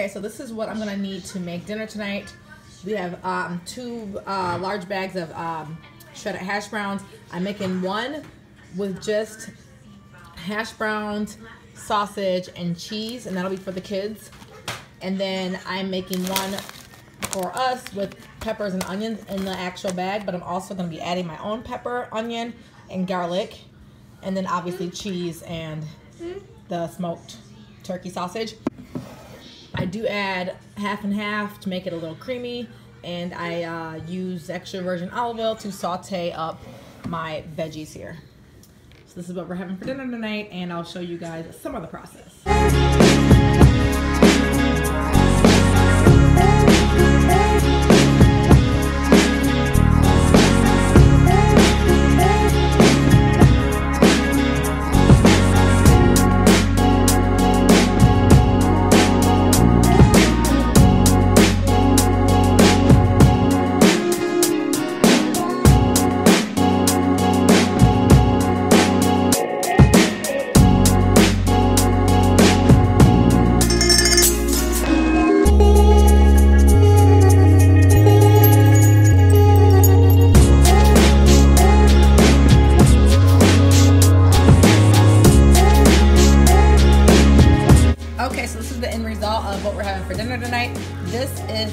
Okay, so this is what I'm gonna need to make dinner tonight. We have two large bags of shredded hash browns. I'm making one with just hash browns, sausage, and cheese, and that'll be for the kids. And then I'm making one for us with peppers and onions in the actual bag, but I'm also gonna be adding my own pepper, onion, and garlic, and then obviously cheese and the smoked turkey sausage. I do add half and half to make it a little creamy, and I use extra virgin olive oil to saute up my veggies here. So this is what we're having for dinner tonight, and I'll show you guys some of the process.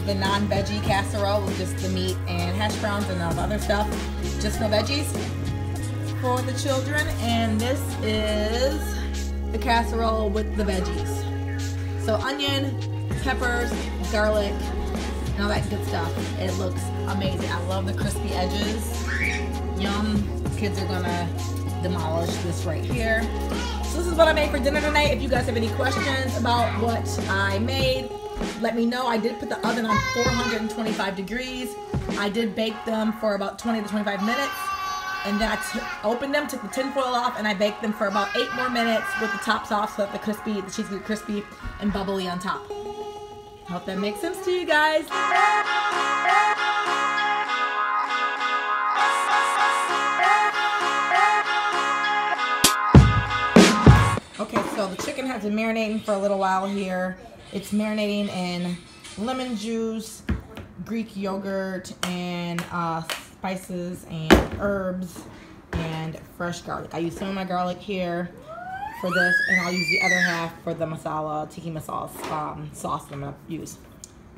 The non-veggie casserole with just the meat and hash browns and all the other stuff, just no veggies for the children. And this is the casserole with the veggies. So onion, peppers, garlic, and all that good stuff. It looks amazing. I love the crispy edges. Yum. Kids are gonna demolish this right here. So this is what I made for dinner tonight. If you guys have any questions about what I made, let me know. I did put the oven on 425 degrees. I did bake them for about 20 to 25 minutes. And then I opened them, took the tin foil off, and I baked them for about 8 more minutes with the tops off so that the cheese gets crispy and bubbly on top. Hope that makes sense to you guys. Okay, so the chicken has been marinating for a little while here. It's marinating in lemon juice, Greek yogurt, and spices and herbs and fresh garlic. I use some of my garlic here for this, and I'll use the other half for the masala, tikka masala sauce that I'm going to use.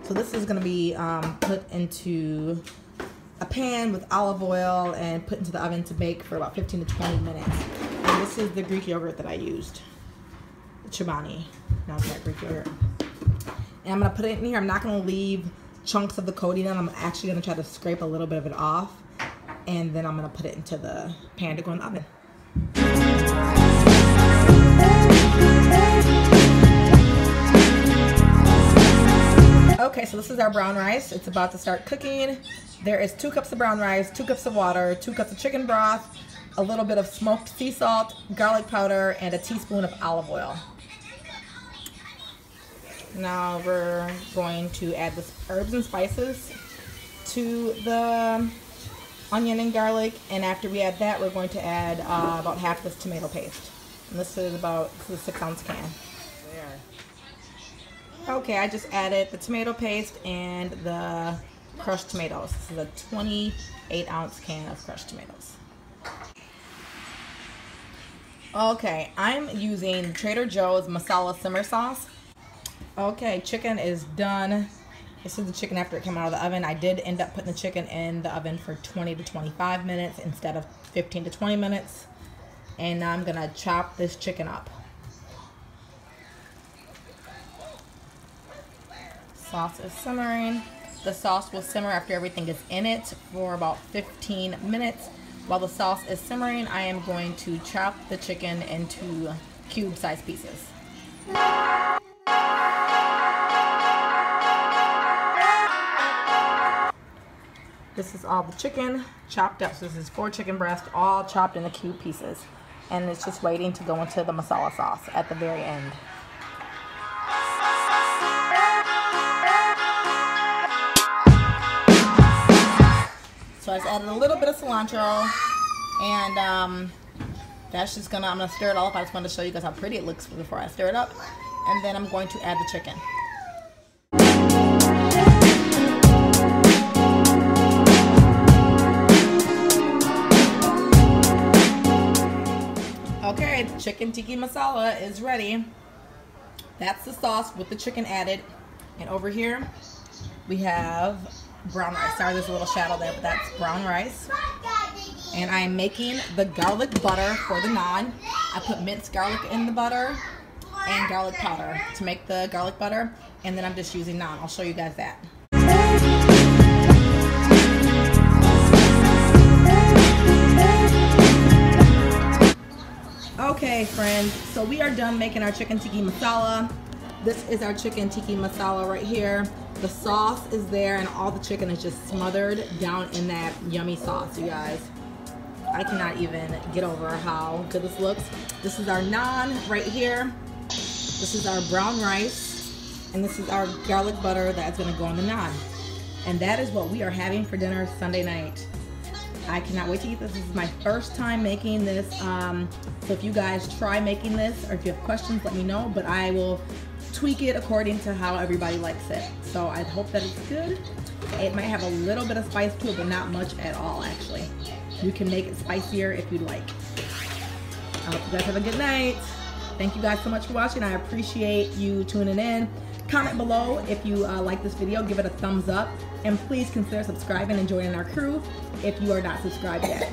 So this is going to be put into a pan with olive oil and put into the oven to bake for about 15 to 20 minutes. And this is the Greek yogurt that I used, the Chobani, not that Greek yogurt. And I'm going to put it in here. I'm not going to leave chunks of the coating on. I'm actually going to try to scrape a little bit of it off. And then I'm going to put it into the pan to go in the oven. Okay, so this is our brown rice. It's about to start cooking. There is 2 cups of brown rice, 2 cups of water, 2 cups of chicken broth, a little bit of smoked sea salt, garlic powder, and a teaspoon of olive oil. Now we're going to add the herbs and spices to the onion and garlic, and after we add that, we're going to add about half this tomato paste. And this is about a 6-ounce can. There. Okay, I just added the tomato paste and the crushed tomatoes. This is a 28-ounce can of crushed tomatoes. Okay, I'm using Trader Joe's masala simmer sauce. Okay, chicken is done. This is the chicken after it came out of the oven. I did end up putting the chicken in the oven for 20 to 25 minutes instead of 15 to 20 minutes. And now I'm gonna chop this chicken up. Sauce is simmering. The sauce will simmer after everything is in it for about 15 minutes. While the sauce is simmering, I am going to chop the chicken into cube-sized pieces. This is all the chicken chopped up. So this is 4 chicken breasts, all chopped into cube pieces. And it's just waiting to go into the masala sauce at the very end. So I just added a little bit of cilantro, and that's just gonna, I'm gonna stir it all up. I just wanted to show you guys how pretty it looks before I stir it up. And then I'm going to add the chicken. Okay, chicken tikka masala is ready. That's the sauce with the chicken added. And over here, we have brown rice. Sorry, there's a little shadow there, but that's brown rice. And I'm making the garlic butter for the naan. I put minced garlic in the butter and garlic powder to make the garlic butter. And then I'm just using naan. I'll show you guys that. Okay, friends, so we are done making our chicken tikka masala. This is our chicken tikka masala right here. The sauce is there and all the chicken is just smothered down in that yummy sauce, you guys. I cannot even get over how good this looks. This is our naan right here. This is our brown rice. And this is our garlic butter that's gonna go on the naan. And that is what we are having for dinner Sunday night. I cannot wait to eat this. This is my first time making this. So if you guys try making this or if you have questions, let me know. But I will tweak it according to how everybody likes it. So I hope that it's good. It might have a little bit of spice to it, but not much at all, actually. You can make it spicier if you'd like. I hope you guys have a good night. Thank you guys so much for watching. I appreciate you tuning in. Comment below if you like this video. Give it a thumbs up. And please consider subscribing and joining our crew if you are not subscribed yet.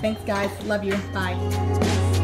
Thanks, guys. Love you. Bye.